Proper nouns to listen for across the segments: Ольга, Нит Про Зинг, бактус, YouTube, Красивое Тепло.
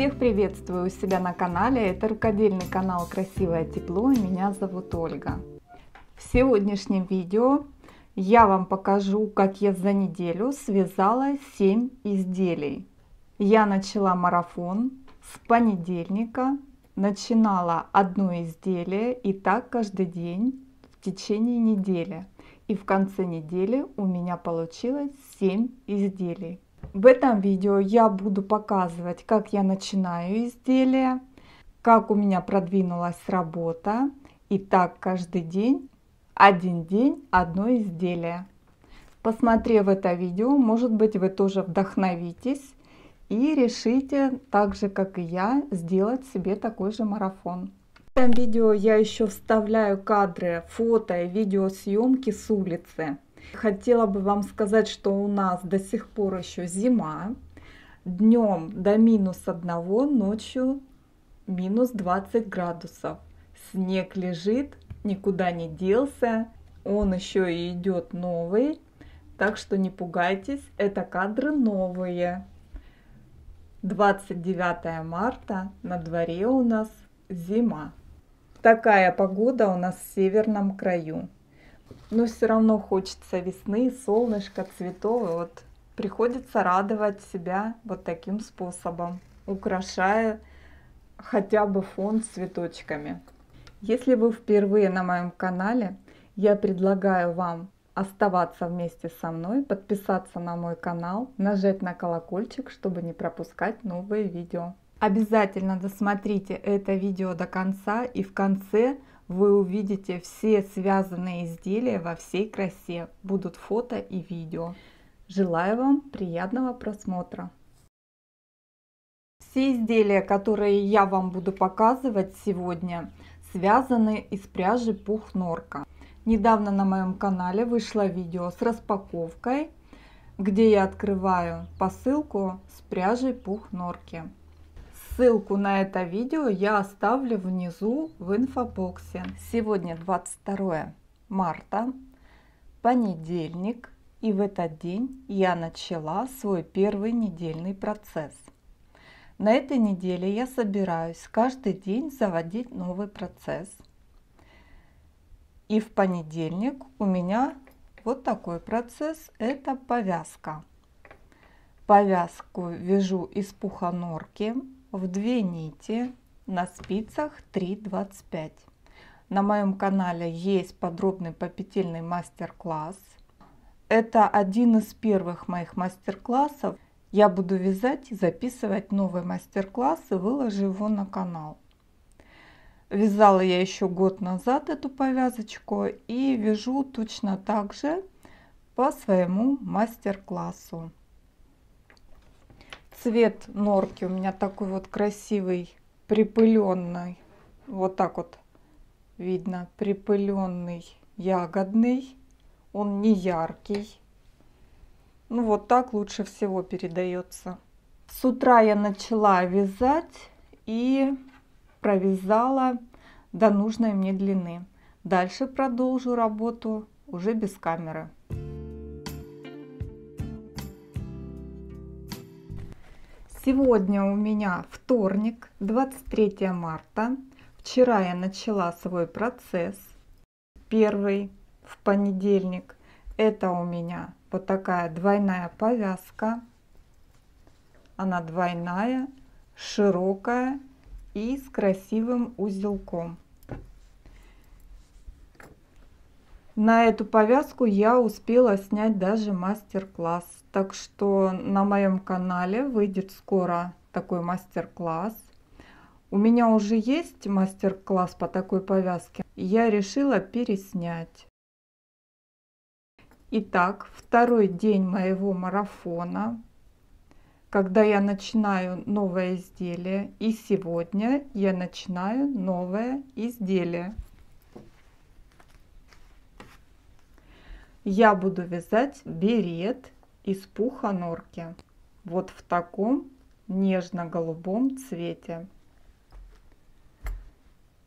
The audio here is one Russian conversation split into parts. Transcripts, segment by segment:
Всех приветствую у себя на канале, это рукодельный канал Красивое Тепло, и меня зовут Ольга. В сегодняшнем видео я вам покажу, как я за неделю связала 7 изделий. Я начала марафон с понедельника, начинала одно изделие и так каждый день в течение недели. И в конце недели у меня получилось 7 изделий. В этом видео я буду показывать, как я начинаю изделие, как у меня продвинулась работа. И так каждый день, один день, одно изделие. Посмотрев это видео, может быть, вы тоже вдохновитесь и решите, так же как и я, сделать себе такой же марафон. В этом видео я еще вставляю кадры, фото и видеосъемки с улицы. Хотела бы вам сказать, что у нас до сих пор еще зима. Днем до -1, ночью -20 градусов. Снег лежит, никуда не делся. Он еще и идет новый. Так что не пугайтесь, это кадры новые. 29 марта, на дворе у нас зима. Такая погода у нас в северном краю. Но все равно хочется весны, солнышко, цветов. Вот приходится радовать себя вот таким способом, украшая хотя бы фон цветочками. Если вы впервые на моем канале, я предлагаю вам оставаться вместе со мной, подписаться на мой канал, нажать на колокольчик, чтобы не пропускать новые видео. Обязательно досмотрите это видео до конца, и в конце вы увидите все связанные изделия во всей красе. Будут фото и видео. Желаю вам приятного просмотра. Все изделия, которые я вам буду показывать сегодня, связаны из пряжи пух-норка. Недавно на моем канале вышло видео с распаковкой, где я открываю посылку с пряжей пух-норки. Ссылку на это видео я оставлю внизу в инфобоксе. Сегодня 22 марта, понедельник, и в этот день я начала свой первый недельный процесс. На этой неделе я собираюсь каждый день заводить новый процесс. И в понедельник у меня вот такой процесс, это повязка. Повязку вяжу из пуха норки. В 2 нити, на спицах 3,25. На моем канале есть подробный попетельный мастер-класс. Это один из первых моих мастер-классов. Я буду вязать и записывать новый мастер-класс и выложу его на канал. Вязала я еще год назад эту повязочку и вяжу точно так же по своему мастер-классу. Цвет норки у меня такой вот красивый, припыленный, вот так вот видно, припыленный, ягодный, он не яркий. Ну вот так лучше всего передается. С утра я начала вязать и провязала до нужной мне длины. Дальше продолжу работу уже без камеры. Сегодня у меня вторник, 23 марта. Вчера я начала свой процесс. Первый в понедельник. Это у меня вот такая двойная повязка. Она двойная, широкая и с красивым узелком. На эту повязку я успела снять даже мастер-класс, так что на моем канале выйдет скоро такой мастер-класс. У меня уже есть мастер-класс по такой повязке, я решила переснять. Итак, второй день моего марафона, когда я начинаю новое изделие, и сегодня я начинаю новое изделие. Я буду вязать берет из пуха норки, вот в таком нежно-голубом цвете.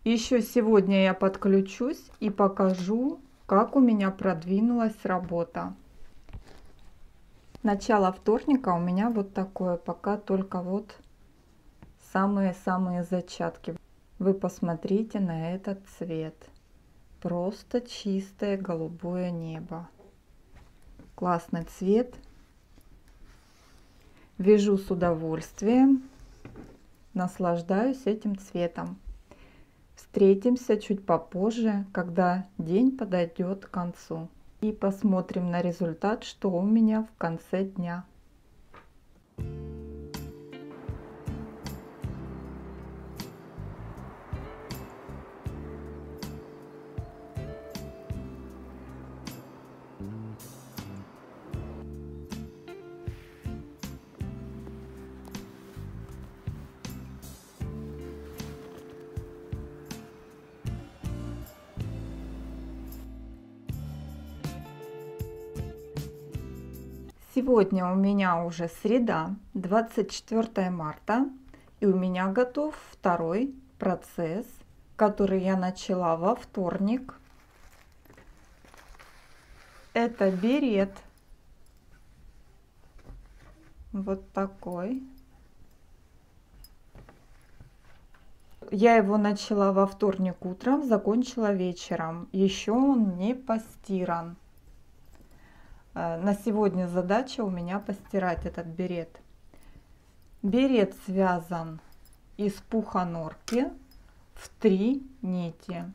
Еще сегодня я подключусь и покажу, как у меня продвинулась работа. Начало вторника у меня вот такое, пока только вот самые-самые зачатки. Вы посмотрите на этот цвет. Просто чистое голубое небо. Классный цвет. Вяжу с удовольствием. Наслаждаюсь этим цветом. Встретимся чуть попозже, когда день подойдет к концу. И посмотрим на результат, что у меня в конце дня. Сегодня у меня уже среда, 24 марта, и у меня готов второй процесс, который я начала во вторник. Это берет. Вот такой. Я его начала во вторник утром, закончила вечером. Еще он не постиран. На сегодня задача у меня постирать этот берет. Берет связан из пуха норки в 3 нити.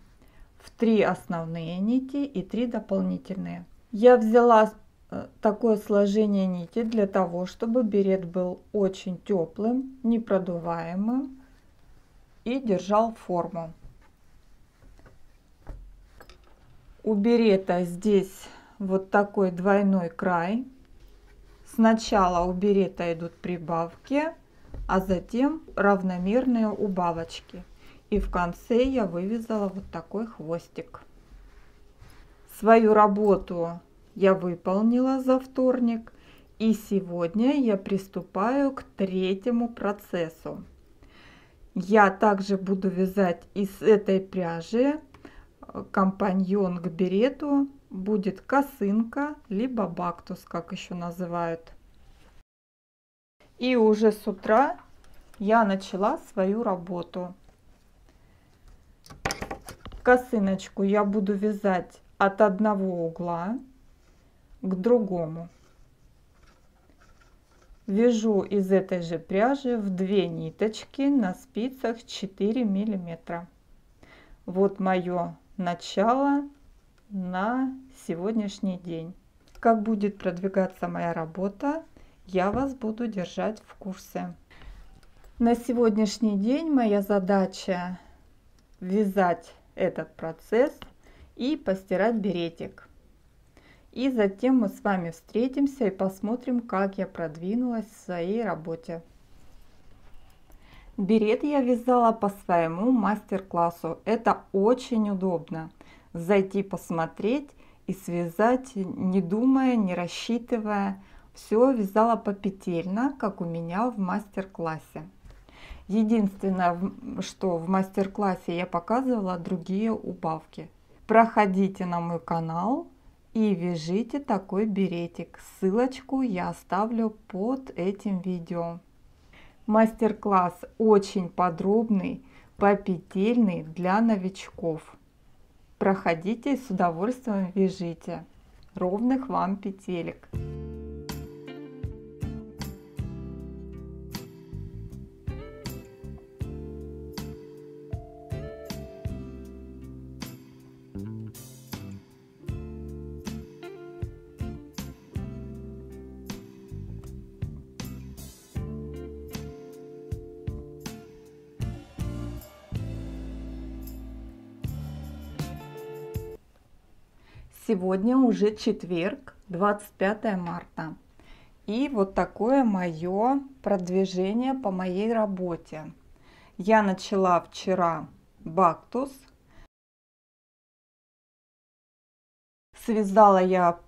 В 3 основные нити и 3 дополнительные. Я взяла такое сложение нити для того, чтобы берет был очень теплым, непродуваемым и держал форму. У берета здесь вот такой двойной край. Сначала у берета идут прибавки, а затем равномерные убавочки. И в конце я вывязала вот такой хвостик. Свою работу я выполнила за вторник. И сегодня я приступаю к третьему процессу. Я также буду вязать из этой пряжи компаньон к берету. Будет косынка, либо бактус, как еще называют. И уже с утра я начала свою работу. Косыночку я буду вязать от одного угла к другому. Вяжу из этой же пряжи в 2 ниточки на спицах 4 миллиметра. Вот мое начало на сегодняшний день. Как будет продвигаться моя работа, я вас буду держать в курсе. На сегодняшний день моя задача вязать этот процесс и постирать беретик. И затем мы с вами встретимся и посмотрим, как я продвинулась в своей работе. Берет я вязала по своему мастер-классу. Это очень удобно. Зайти посмотреть и связать, не думая, не рассчитывая. Все вязала попетельно, как у меня в мастер-классе. Единственное, что в мастер-классе я показывала другие убавки. Проходите на мой канал и вяжите такой беретик. Ссылочку я оставлю под этим видео. Мастер-класс очень подробный, попетельный для новичков. Проходите и с удовольствием вяжите. Ровных вам петелек! Сегодня уже четверг, 25 марта. И вот такое мое продвижение по моей работе. Я начала вчера бактус. Связала я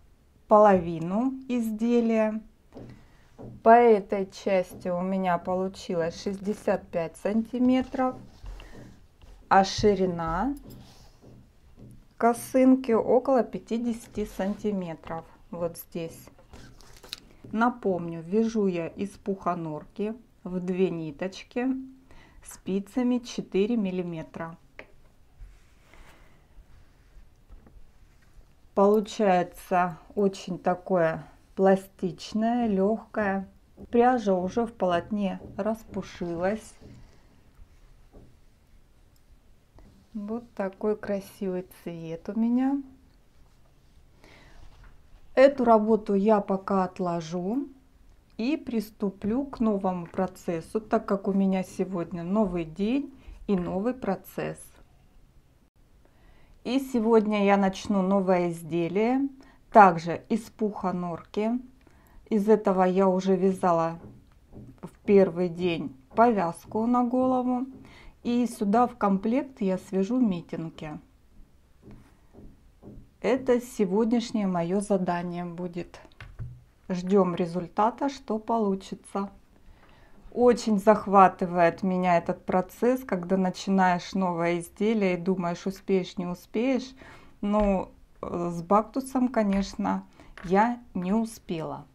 половину изделия. По этой части у меня получилось 65 сантиметров, а ширина косынки около 50 сантиметров. Вот здесь. Напомню, вяжу я из пуха норки в 2 ниточки спицами 4 миллиметра. Получается очень такое пластичное, легкое. Пряжа уже в полотне распушилась. Вот такой красивый цвет у меня. Эту работу я пока отложу и приступлю к новому процессу, так как у меня сегодня новый день и новый процесс. И сегодня я начну новое изделие, также из пуха норки. Из этого я уже вязала в первый день повязку на голову. И сюда в комплект я свяжу митенки. Это сегодняшнее мое задание будет. Ждем результата, что получится. Очень захватывает меня этот процесс, когда начинаешь новое изделие и думаешь, успеешь, не успеешь. Но с бактусом, конечно, я не успела.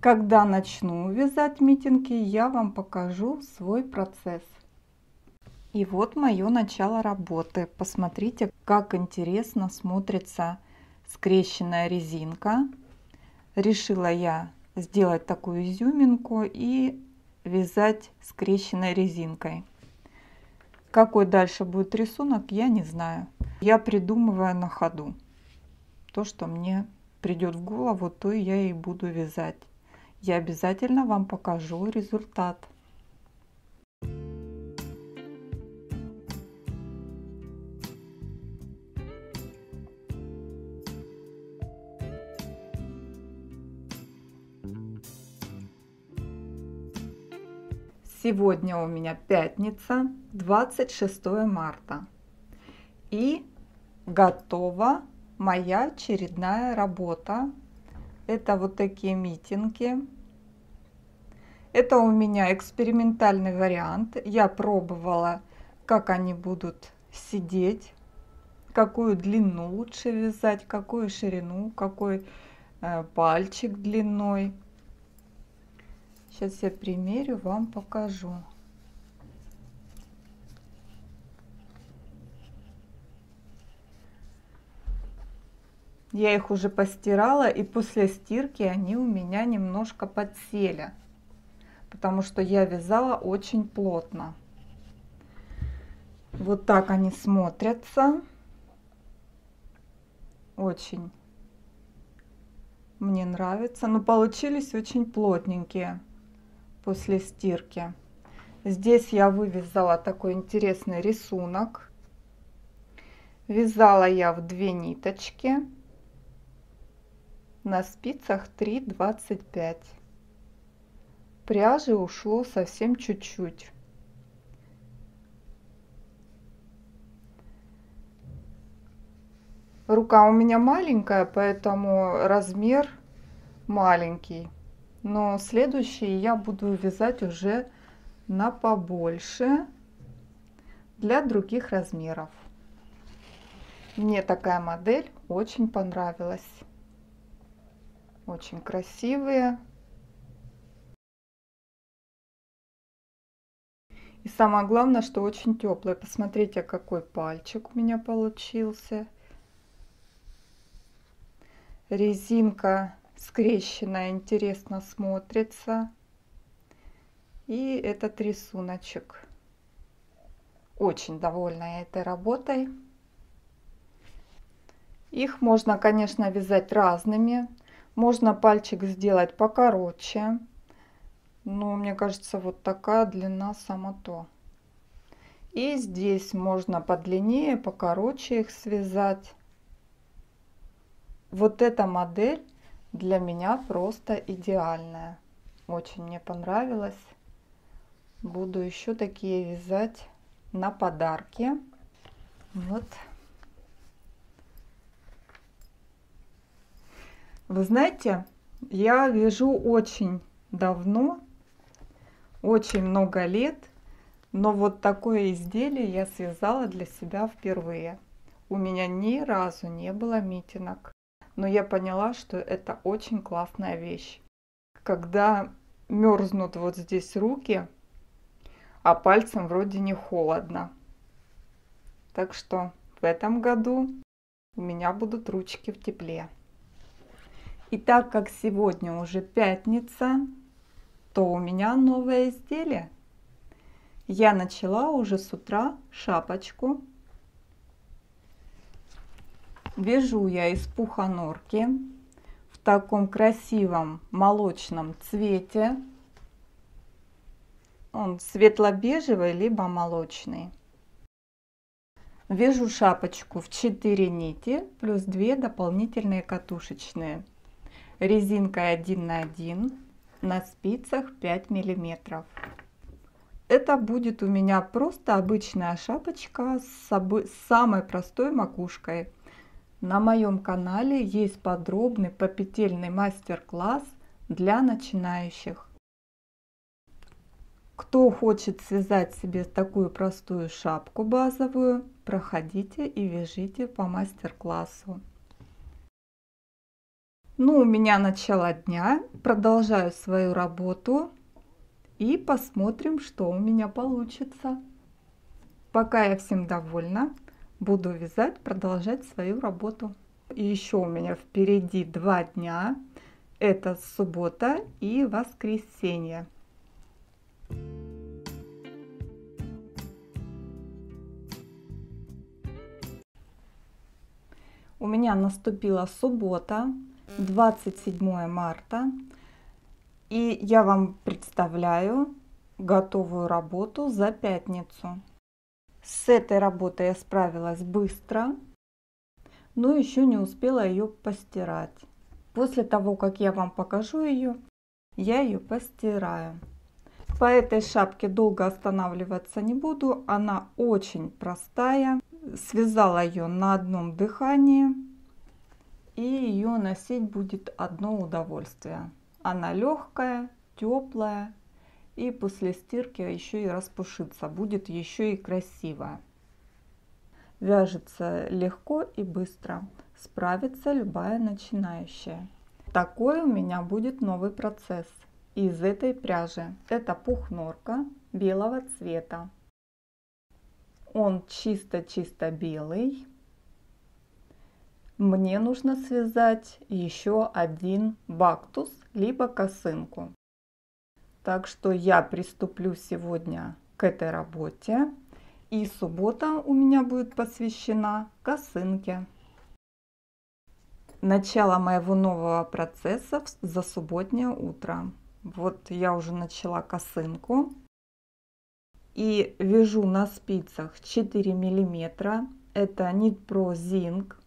Когда начну вязать митенки, я вам покажу свой процесс. И вот мое начало работы. Посмотрите, как интересно смотрится скрещенная резинка. Решила я сделать такую изюминку и вязать скрещенной резинкой. Какой дальше будет рисунок, я не знаю. Я придумываю на ходу. То, что мне придет в голову, то я и буду вязать. Я обязательно вам покажу результат. Сегодня у меня пятница, 26 марта. И готова моя очередная работа. Это вот такие митенки. Это у меня экспериментальный вариант. Я пробовала, как они будут сидеть, какую длину лучше вязать, какую ширину, какой пальчик длиной. Сейчас я примерю, вам покажу. Я их уже постирала, и после стирки они у меня немножко подсели, потому что я вязала очень плотно. Вот так они смотрятся. Очень мне нравится, но получились очень плотненькие после стирки. Здесь я вывязала такой интересный рисунок. Вязала я в 2 ниточки на спицах 3,25. Пряжи ушло совсем чуть-чуть. Рука у меня маленькая, поэтому размер маленький. Но следующие я буду вязать уже на побольше, для других размеров. Мне такая модель очень понравилась. Очень красивые. И самое главное, что очень теплые. Посмотрите, какой пальчик у меня получился. Резинка скрещенная интересно смотрится. И этот рисуночек. Очень довольна я этой работой. Их можно, конечно, вязать разными. Можно пальчик сделать покороче. Но мне кажется, вот такая длина сама то. И здесь можно подлиннее, покороче их связать. Вот эта модель для меня просто идеальная. Очень мне понравилась. Буду еще такие вязать на подарки. Вот. Вы знаете, я вяжу очень давно, очень много лет, но вот такое изделие я связала для себя впервые. У меня ни разу не было митенок. Но я поняла, что это очень классная вещь. Когда мерзнут вот здесь руки, а пальцем вроде не холодно. Так что в этом году у меня будут ручки в тепле. И так как сегодня уже пятница, то у меня новое изделие. Я начала уже с утра шапочку. Вяжу я из пуха норки в таком красивом молочном цвете. Он светло-бежевый, либо молочный. Вяжу шапочку в 4 нити, плюс 2 дополнительные катушечные. Резинкой 1 на 1, на спицах 5 миллиметров. Это будет у меня просто обычная шапочка с самой простой макушкой. На моем канале есть подробный попетельный мастер-класс для начинающих. Кто хочет связать себе такую простую шапку базовую, проходите и вяжите по мастер-классу. Ну, у меня начало дня, продолжаю свою работу и посмотрим, что у меня получится. Пока я всем довольна. Буду вязать, продолжать свою работу. И еще у меня впереди 2 дня. Это суббота и воскресенье. У меня наступила суббота, 27 марта. И я вам представляю готовую работу за пятницу. С этой работой я справилась быстро, но еще не успела ее постирать. После того, как я вам покажу ее, я ее постираю. По этой шапке долго останавливаться не буду, она очень простая. Связала ее на одном дыхании, и ее носить будет одно удовольствие. Она легкая, теплая. И после стирки еще и распушится, будет еще и красиво. Вяжется легко и быстро, справится любая начинающая. Такой у меня будет новый процесс из этой пряжи. Это пух норка белого цвета. Он чисто-чисто белый. Мне нужно связать еще один бактус, либо косынку. Так что я приступлю сегодня к этой работе, и суббота у меня будет посвящена косынке. Начало моего нового процесса за субботнее утро. Вот я уже начала косынку и вяжу на спицах 4 миллиметра. Это Нит Про Зинг.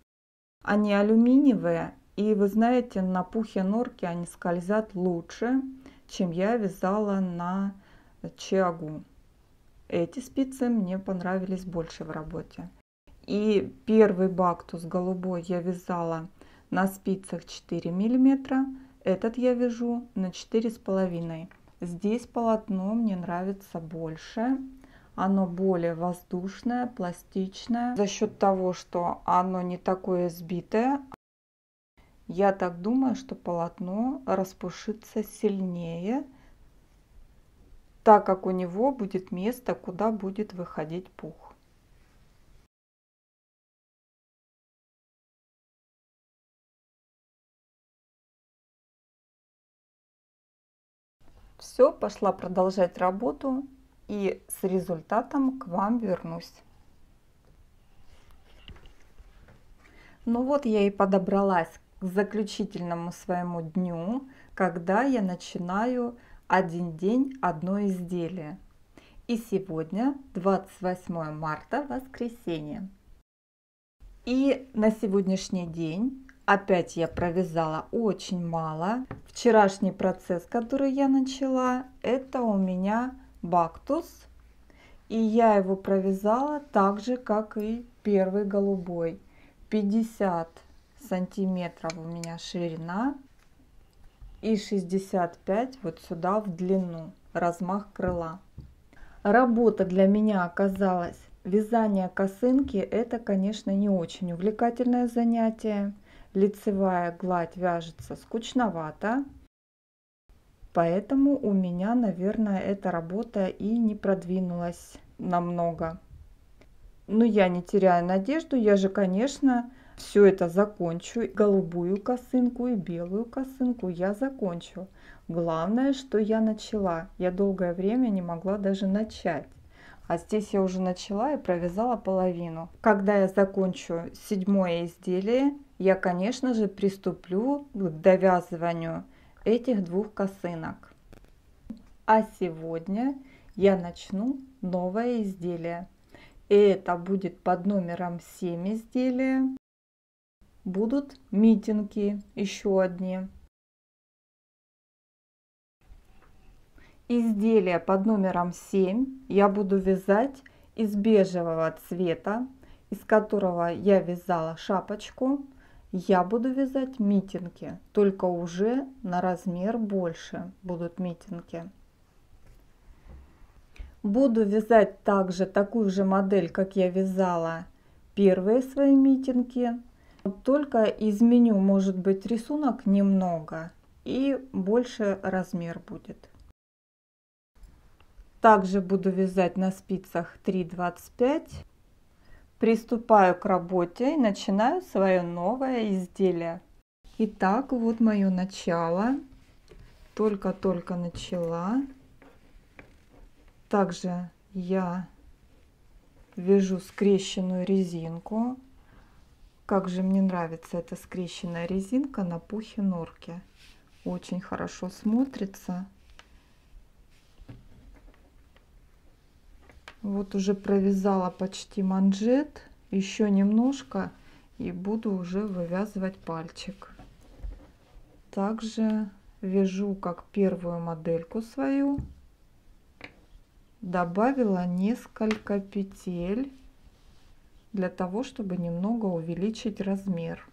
Они алюминиевые, и вы знаете, на пухе норки они скользят лучше, чем я вязала на чиагу. Эти спицы мне понравились больше в работе. И первый бактус голубой я вязала на спицах 4 миллиметра. Этот я вяжу на 4,5. Здесь полотно мне нравится больше. Оно более воздушное, пластичное. За счет того, что оно не такое сбитое, я так думаю, что полотно распушится сильнее, так как у него будет место, куда будет выходить пух. Все, пошла продолжать работу и с результатом к вам вернусь. Ну вот я и подобралась к заключительному своему дню, когда я начинаю один день одно изделие. И сегодня 28 марта, воскресенье. И на сегодняшний день опять я провязала очень мало. Вчерашний процесс, который я начала, это у меня бактус. И я его провязала так же, как и первый голубой. 50 сантиметров у меня ширина и 65 вот сюда в длину, размах крыла. Работа для меня оказалась, вязание косынки это, конечно, не очень увлекательное занятие. Лицевая гладь вяжется скучновато. Поэтому у меня, наверное, эта работа и не продвинулась намного. Но я не теряю надежду, я же, конечно, все это закончу. Голубую косынку и белую косынку я закончу. Главное, что я начала. Я долгое время не могла даже начать. А здесь я уже начала и провязала половину. Когда я закончу 7-е изделие, я, конечно же, приступлю к довязыванию этих двух косынок. А сегодня я начну новое изделие. И это будет под номером 7 изделия. Будут митинги еще одни. Изделие под номером 7 я буду вязать из бежевого цвета, из которого я вязала шапочку. Я буду вязать митинги, только уже на размер больше будут митинги. Буду вязать также такую же модель, как я вязала первые свои митинги, только изменю, может быть, рисунок немного и больше размер будет. Также буду вязать на спицах 3,25. Приступаю к работе и начинаю свое новое изделие. Итак, вот мое начало. Только-только начала. Также я вяжу скрещенную резинку. Как же мне нравится эта скрещенная резинка на пухе норки. Очень хорошо смотрится. Вот уже провязала почти манжет, еще немножко и буду уже вывязывать пальчик. Также вяжу как первую модельку свою. Добавила несколько петель для того, чтобы немного увеличить размер.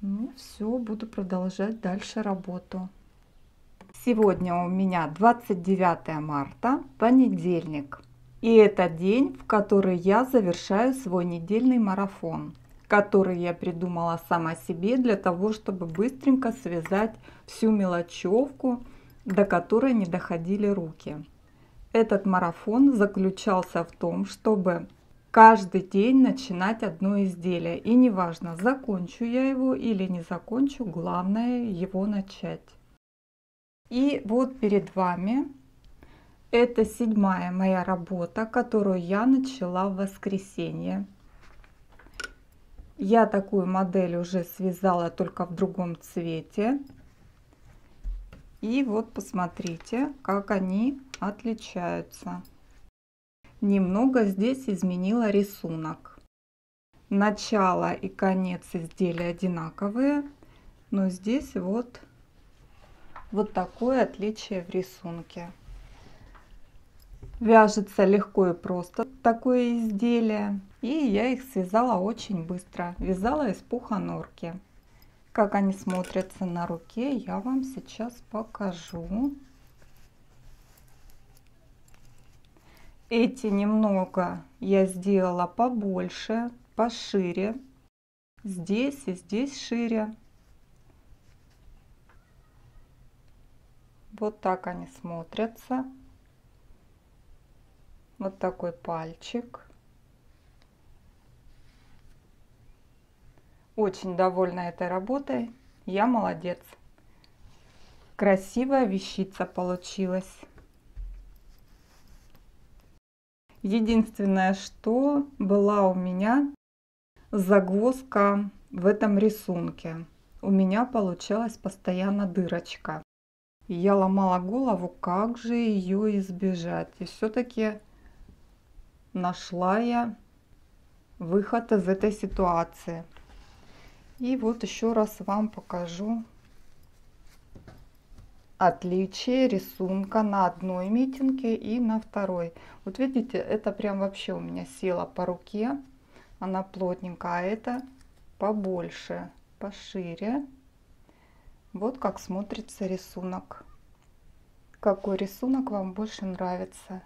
Ну все, буду продолжать дальше работу. Сегодня у меня 29 марта, понедельник. И это день, в который я завершаю свой недельный марафон, который я придумала сама себе для того, чтобы быстренько связать всю мелочевку, до которой не доходили руки. Этот марафон заключался в том, чтобы каждый день начинать одно изделие. И неважно, закончу я его или не закончу, главное его начать. И вот перед вами. Это 7-я моя работа, которую я начала в воскресенье. Я такую модель уже связала, только в другом цвете. И вот посмотрите, как они отличаются. Немного здесь изменила рисунок. Начало и конец изделия одинаковые, но здесь вот такое отличие в рисунке. Вяжется легко и просто такое изделие, и я их связала очень быстро. Вязала из пуха норки. Как они смотрятся на руке, я вам сейчас покажу. Эти немного я сделала побольше, пошире. Здесь и здесь шире. Вот так они смотрятся. Вот такой пальчик. Очень довольна этой работой. Я молодец. Красивая вещица получилась. Единственное, что была у меня загвоздка в этом рисунке. У меня получалась постоянно дырочка. Я ломала голову, как же ее избежать. И все-таки нашла я выход из этой ситуации. И вот еще раз вам покажу отличие рисунка на одной митинге и на второй. Вот видите, это прям вообще у меня села по руке. Она плотненькая, а это побольше, пошире. Вот как смотрится рисунок. Какой рисунок вам больше нравится?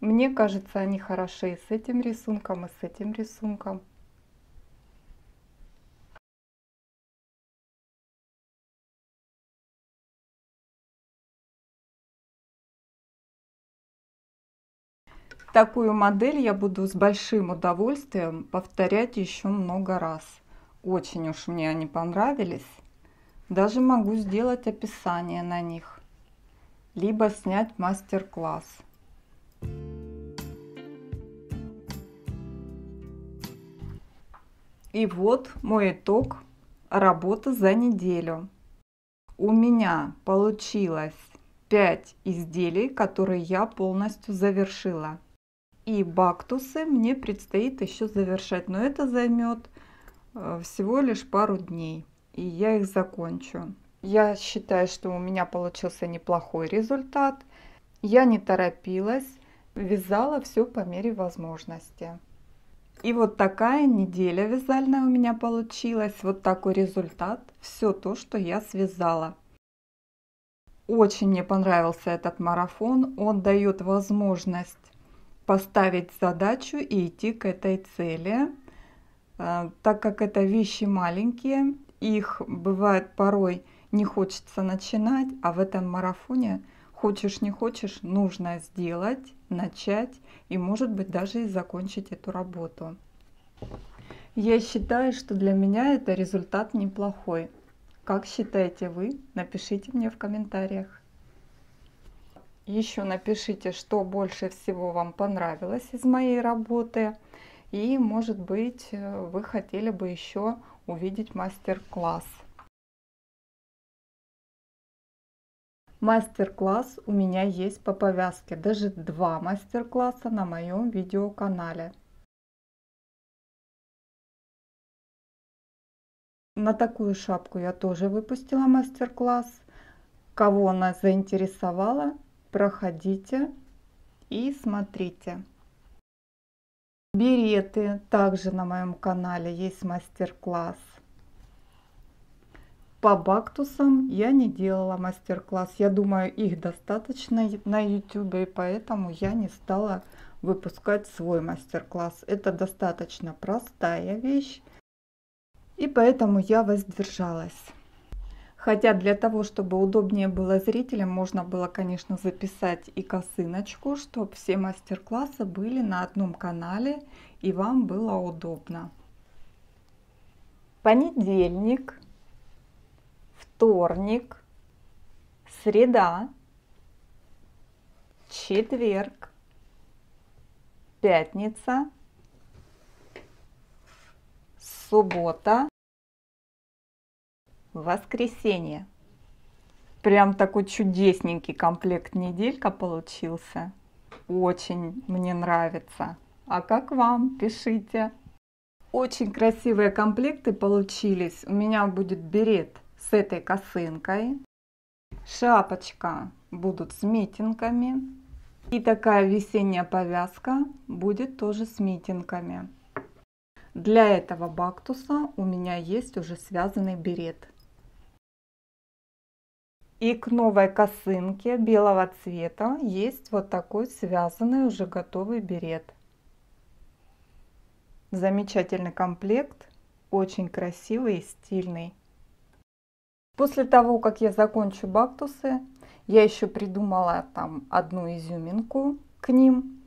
Мне кажется, они хороши и с этим рисунком, и с этим рисунком. Такую модель я буду с большим удовольствием повторять еще много раз. Очень уж мне они понравились. Даже могу сделать описание на них, либо снять мастер-класс. И вот мой итог работы за неделю. У меня получилось 5 изделий, которые я полностью завершила. И бактусы мне предстоит еще завершать, но это займет всего лишь пару дней, и я их закончу. Я считаю, что у меня получился неплохой результат. Я не торопилась, вязала все по мере возможности. И вот такая неделя вязальная у меня получилась. Вот такой результат. Все то, что я связала. Очень мне понравился этот марафон. Он дает возможность поставить задачу и идти к этой цели. Так как это вещи маленькие, их бывает порой не хочется начинать, а в этом марафоне хочешь не хочешь, нужно сделать, начать и, может быть, даже и закончить эту работу. Я считаю, что для меня это результат неплохой. Как считаете вы? Напишите мне в комментариях. Еще напишите, что больше всего вам понравилось из моей работы. И, может быть, вы хотели бы еще увидеть мастер-класс. Мастер-класс у меня есть по повязке. Даже 2 мастер-класса на моем видеоканале. На такую шапку я тоже выпустила мастер-класс. Кого она заинтересовала, проходите и смотрите. Береты также на моем канале есть мастер-класс. По бактусам я не делала мастер-класс. Я думаю, их достаточно на YouTube, и поэтому я не стала выпускать свой мастер-класс. Это достаточно простая вещь, и поэтому я воздержалась. Хотя для того, чтобы удобнее было зрителям, можно было, конечно, записать и косыночку, чтобы все мастер-классы были на одном канале и вам было удобно. Понедельник. Вторник, среда, четверг, пятница, суббота, воскресенье. Прям такой чудесненький комплект неделька получился. Очень мне нравится. А как вам? Пишите. Очень красивые комплекты получились. У меня будет берет с этой косынкой, шапочка будут с митингами, и такая весенняя повязка будет тоже с митингами. Для этого бактуса у меня есть уже связанный берет. И к новой косынке белого цвета есть вот такой связанный уже готовый берет. Замечательный комплект, очень красивый и стильный. После того, как я закончу бактусы, я еще придумала там одну изюминку к ним.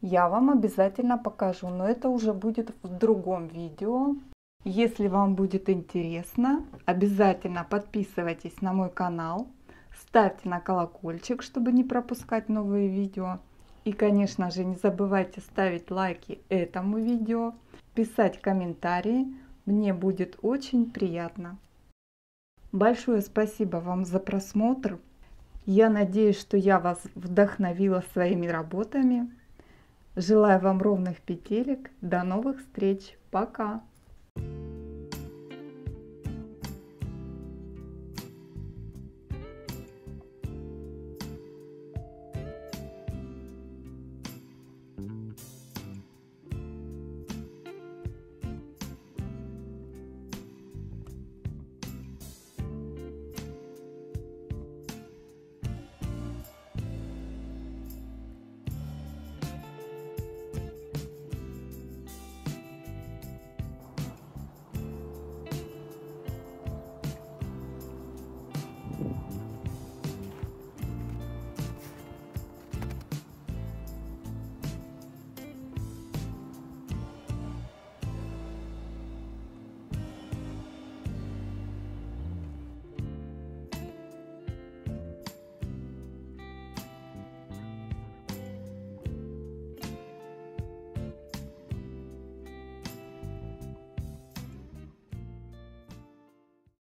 Я вам обязательно покажу, но это уже будет в другом видео. Если вам будет интересно, обязательно подписывайтесь на мой канал, ставьте на колокольчик, чтобы не пропускать новые видео. И, конечно же, не забывайте ставить лайки этому видео, писать комментарии, мне будет очень приятно. Большое спасибо вам за просмотр. Я надеюсь, что я вас вдохновила своими работами. Желаю вам ровных петелек. До новых встреч. Пока!